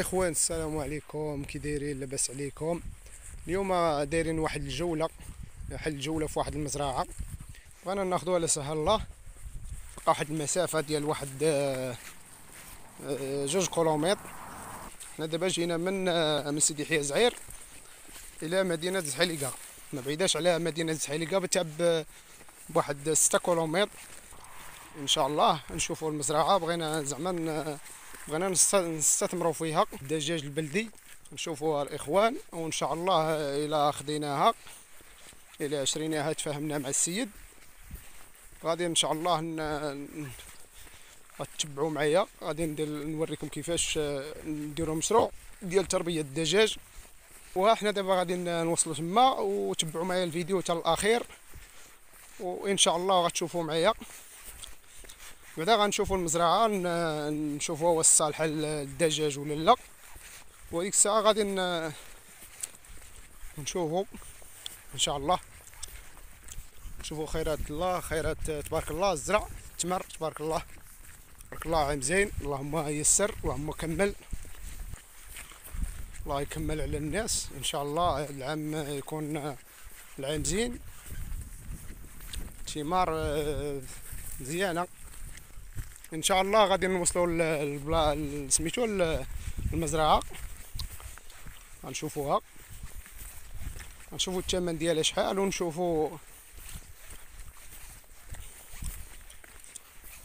اخوان السلام عليكم، كي دايرين؟ لاباس عليكم؟ اليوم دايرين واحد الجوله، واحد الجوله في واحد المزرعه بغينا ناخذوها على سهل الله. بقى واحد المسافه ديال واحد 2 كيلومتر. حنا دابا جينا من سيدي يحيى زعير الى مدينه زحليقه، ما بعيداش على مدينه زحليقه بتعب بواحد 6 كيلومتر ان شاء الله. نشوفوا المزرعه بغينا زعما بغينا نستثمروا فيها الدجاج البلدي، نشوفوها الاخوان، وان شاء الله الى خديناها الى شريناها تفاهمنا مع السيد غادي ان شاء الله تتبعوا معايا، غادي نوريكم كيفاش نديروا مشروع ديال تربيه الدجاج. وحنا دابا غادي نوصلوا تما، وتبعوا معايا الفيديو حتى الاخير وان شاء الله غتشوفوا معايا. بعدا غنشوفوا المزرعه، نشوفوا واش صالحه للدجاج ولا لا، وديك الساعه غادي نشوفوا ان شاء الله. نشوفوا خيرات الله، خيرات تبارك الله، الزرع تمر تبارك الله، تبارك الله عام زين، اللهم يسر، اللهم كمل، الله يكمل على الناس ان شاء الله. العام يكون العام زين، ثمار مزيانه ان شاء الله. غادي نوصلوا سميتو المزرعه، غنشوفوها، غنشوفوا الثمن ديالها شحال، ونشوفوا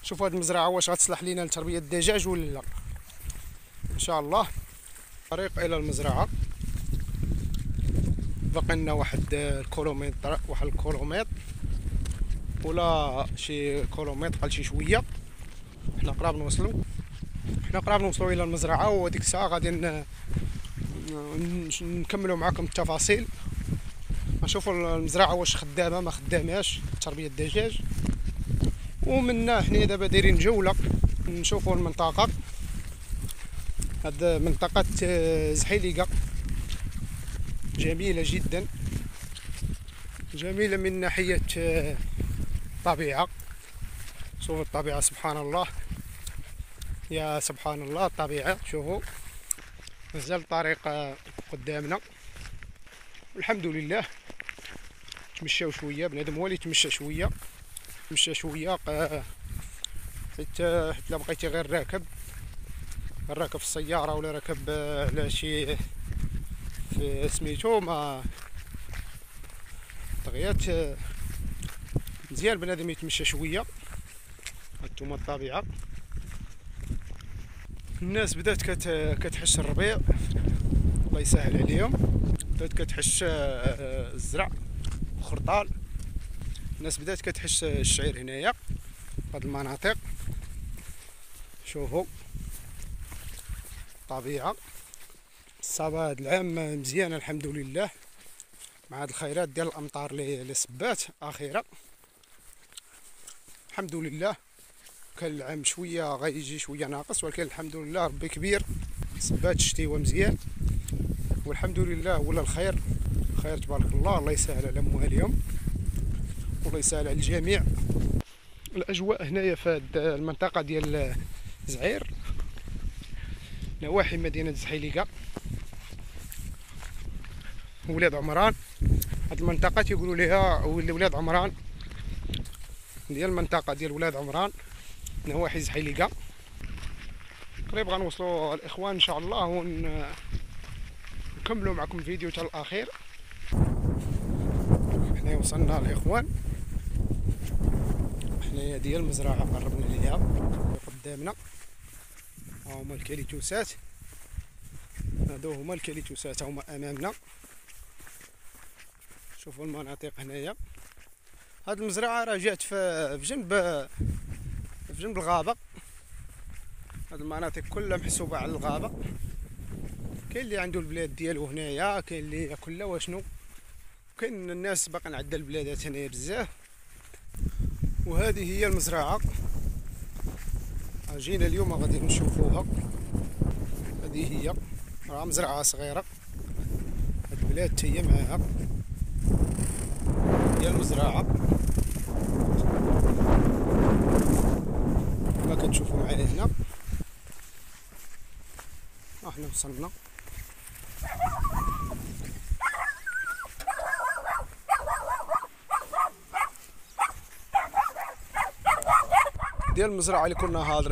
شوفوا هاد المزرعه واش غتصلح لينا لتربيه الدجاج ولا لا ان شاء الله. طريق الى المزرعه باقي لنا واحد الكيلومتر، واحد الكيلومتر ولا شي كيلومتر بحال شي شويه. حنا قراب نوصلوا الى المزرعه، وديك الساعه غادي نكملوا معكم التفاصيل، نشوفوا المزرعه واش خدامه ما خدامهاش تربيه الدجاج. ومنا حنا دابا دايرين جوله نشوفوا المنطقه، هاد منطقه زحليقه جميله جدا، جميله من ناحيه الطبيعه. شوفوا الطبيعه سبحان الله، يا سبحان الله الطبيعه. شوفوا مازال الطريق قدامنا الحمد لله. تمشاو شويه، بنادم هو اللي تمشى شويه حيت لا بقيتي غير راكب في السياره ولا راكب على شي سميتو ما طغيات، مزيان بنادم يتمشى شويه. هانتوما الطبيعه، الناس بدات كتحش الربيع، الله يسهل عليهم، بدات كتحش الزرع الخرطال، الناس بدات كتحش الشعير هنايا هاد المناطق. شوفوا الطبيعه، الصبا هاد العام مزيانه الحمد لله، مع هاد الخيرات ديال الامطار اللي سبات اخيرا الحمد لله. كان العام شويه غيجي شويه ناقص، ولكن الحمد لله ربي كبير، صبات الشتيوه مزيان والحمد لله، ولا الخير خير تبارك الله. الله يسهل على مواليهم والله يسهل على الجميع. الاجواء هنايا في هاد المنطقه ديال زعير نواحي مدينه زحليقه ولاد عمران، هاد المنطقه تيقولوا ليها ولاد عمران، ديال المنطقه ديال ولاد عمران نواحي زحليقه. قريب غنوصلوا الاخوان ان شاء الله، ونكملوا معكم الفيديو حتى الاخير. حنا وصلنا الاخوان، حنايا ديال المزرعه قربنا ليها قدامنا، ها هما الكاليتوسات، هادو هما الكاليتوسات، ها هما امامنا. شوفوا المناطق هنايا، هاد المزرعه راه جات في جنب الغابه، هاد المناطق كلها محسوبه على الغابه. كاين اللي عنده البلاد ديالو هنايا، كاين اللي ياكلها واشنو، كاين الناس باقا عندها البلادات هنايا بزاف. وهذه هي المزرعه، جينا اليوم غادي نشوفوها. هذه هي راه مزرعه صغيره، هاد البلاد حتى هي معاها هي المزرعه كما كتشوفوا معايا هنا. احنا وصلنا. ديال المزرعه اللي كنا هاضر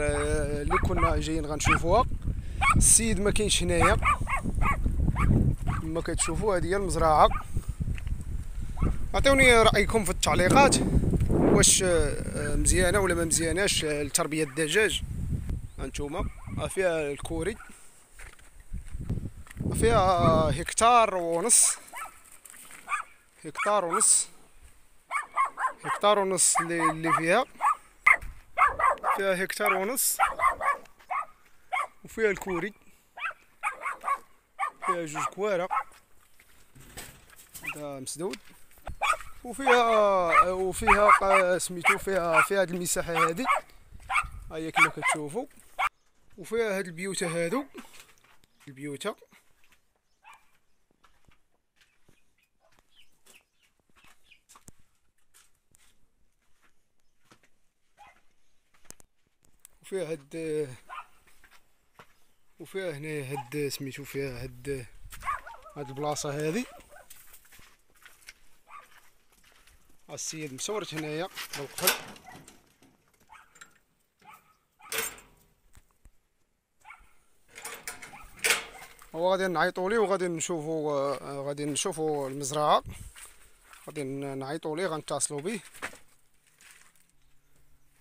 اللي كنا جايين غنشوفوها. السيد ما كاينش هنايا كما كتشوفوا. هذه هي المزرعه. عطيوني رايكم في التعليقات، واش مزيانه ولا ما مزياناش لتربيه الدجاج. هانتوما فيها الكوري، فيها هكتار ونص اللي فيها هكتار ونص، وفيها الكوري، فيها جوج كوارع هذا مسدود، وفيها سميتو فيها هاد المساحه هادي ها هي كما كتشوفوا. وفيها هاد البيوت هادو البيوت وفيها هنايا هاد سميتو فيها هاد البلاصه هادي. السيد مصورت هنايا بالقبل. وغادي نعيطوا ليه وغادي نشوفوا المزرعه. غادي نعيطوا ليه، غنتصلوا به.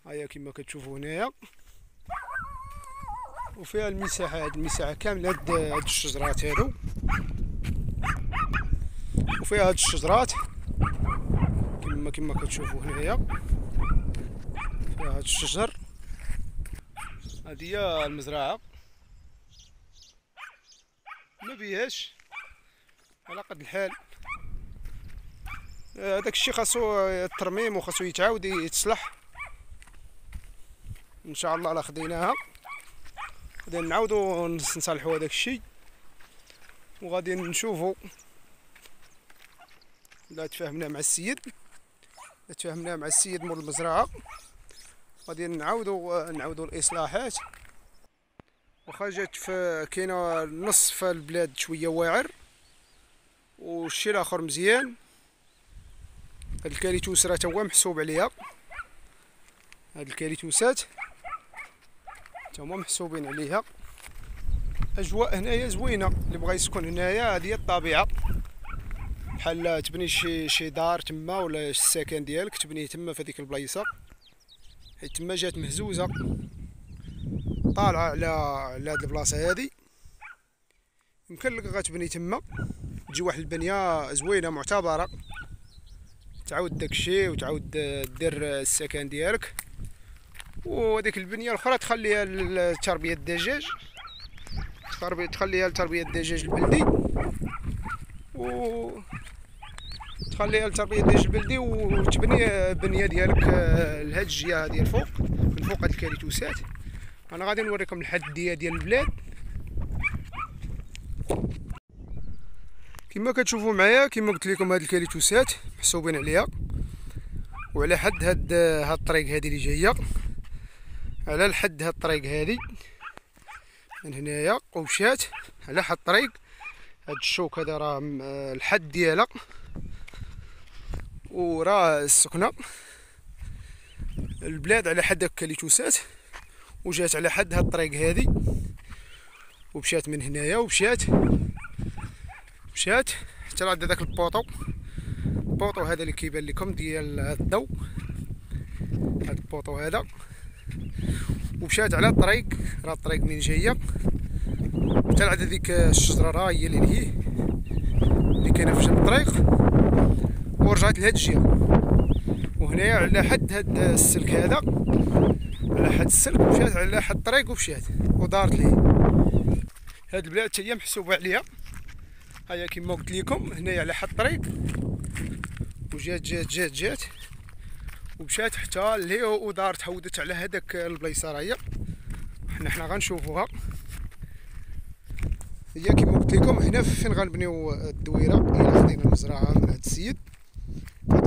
ها هي كما كتشوفوا هنايا. وفيها المساحه، هاد المساحه كامله هاد الشجرات هادو، وفيها هاد الشجرات كما كتشوفوا هنايا. فيها هاد الشجر. هادي هي المزرعه، ما بيهاش على قد الحال. هذاك الشيء خاصو الترميم وخاصو يتعاود يتصلح ان شاء الله. على خديناها غادي نعاودو نصلحو هذاك الشيء، وغادي نشوفو الا تفاهمنا مع السيد. مول المزرعه غادي نعاودو الاصلاحات. واخا جات كاينه نصف البلاد شويه واعر، والشي الاخر مزيان. هاد الكاليتوسات هو محسوب عليها، هاد الكاليتوسات هما محسوبين عليها. اجواء هنايا زوينه، اللي بغى يسكن هنايا هذه الطبيعه. بحال تبني شي دار تما، ولا السكن ديالك تبنيه تما في هذيك البلايصه، حيت تما جات مهزوزه طالعه على هاد البلاصه هادي. يمكن لك غتبني تما، تجي واحد البنيه زوينه معتبره، تعاود داكشي وتعاود دير السكن ديالك. وهذيك البنيه الاخرى تخليها لتربيه الدجاج، تخليها لتربيه الدجاج البلدي، وتبني البنيه ديالك لهاد الجهه هادي الفوق، من فوق هاد الكاليتوسات. انا غادي نوريكم الحديه ديال البلاد. كما كتشوفوا معايا، كما قلت لكم هاد الكاليتوسات محسوبين عليها، وعلى حد هاد الطريق هادي اللي جايه، على الحد هاد الطريق هادي من هنايا ومشات على حد الطريق. هاد الشوك هذا راه الحد ديالها، وراه السكنه البلاد على حد هاد الكاليتوسات، وجات على حد هاد الطريق هادي، ومشات من هنايا ومشات حتى لعند داك البوطو هذا اللي كيبان لكم ديال الضو، هاد البوطو هذا. ومشات على الطريق، راه الطريق من جايه حتى لعند هذيك الشجره، راه هي اللي كاينه في جنب الطريق، ورجعت لهاد الجهه. وهنايا على حد هاد السلك هذا، على حد السلك مشات على حد الطريق ومشات ودارت ليه. هاد البلاد حتى هي محسوبه عليها. ها هي كما قلت لكم هنايا على حد الطريق، وجات جات ومشات حتى ليه ودار، تحودت على هذاك البلايصه. راه هي حنا غنشوفوها. هي كما قلت لكم هنا فين غنبنيو الدويره. الا خدينا المزرعه من هاد السيد في هاد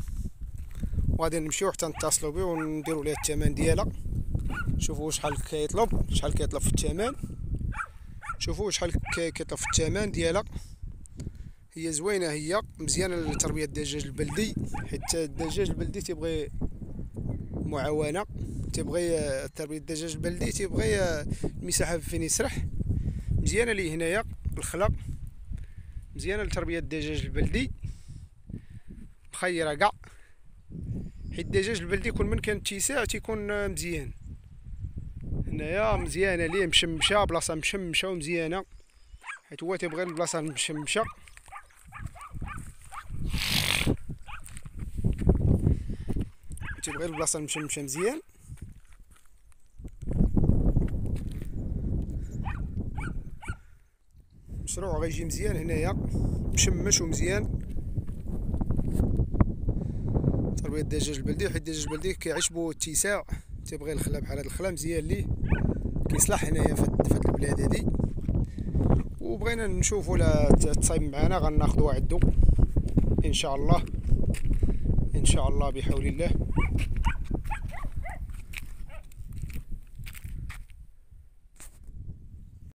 وغادي نمشيو حتى نتصلوا بيه ونديروا ليه الثمن ديالها، شوفوا شحال كيطلب، شحال كيطلب في الثمن، شوفوا شحال كيطلب في الثمن ديالها. هي زوينه، هي مزيانه لتربيه الدجاج البلدي، حيت الدجاج البلدي تيبغي معاونه، تيبغي تربيه الدجاج البلدي تيبغي المساحه فين يسرح. مزيانه ليه هنايا الخلا، مزيانه لتربيه الدجاج البلدي، مخيره كاع، حيت الدجاج البلدي كل من كان اتساع تيكون مزيان. هنايا مزيانه ليه مشمشه، بلاصه مشمشه ومزيانه، حيت هو تيبغي البلاصه مشمشه. تيبغي البلاصه مشمشه مزيان. المشروع غيجي مزيان هنايا، مشمش ومزيان تربيه الدجاج البلدي، حيت الدجاج البلدي كيعيش بو اتساع، تيبغي الخلا بحال هاد الخلا مزيان ليه، كيصلح هنايا فهاد البلاد هادي. وبغينا نشوفو لا تصايب معانا غناخدو عندو ان شاء الله، ان شاء الله بحول الله.